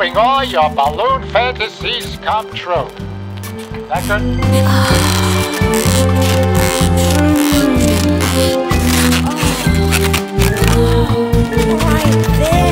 hoping all your balloon fantasies come true. That good? Right there.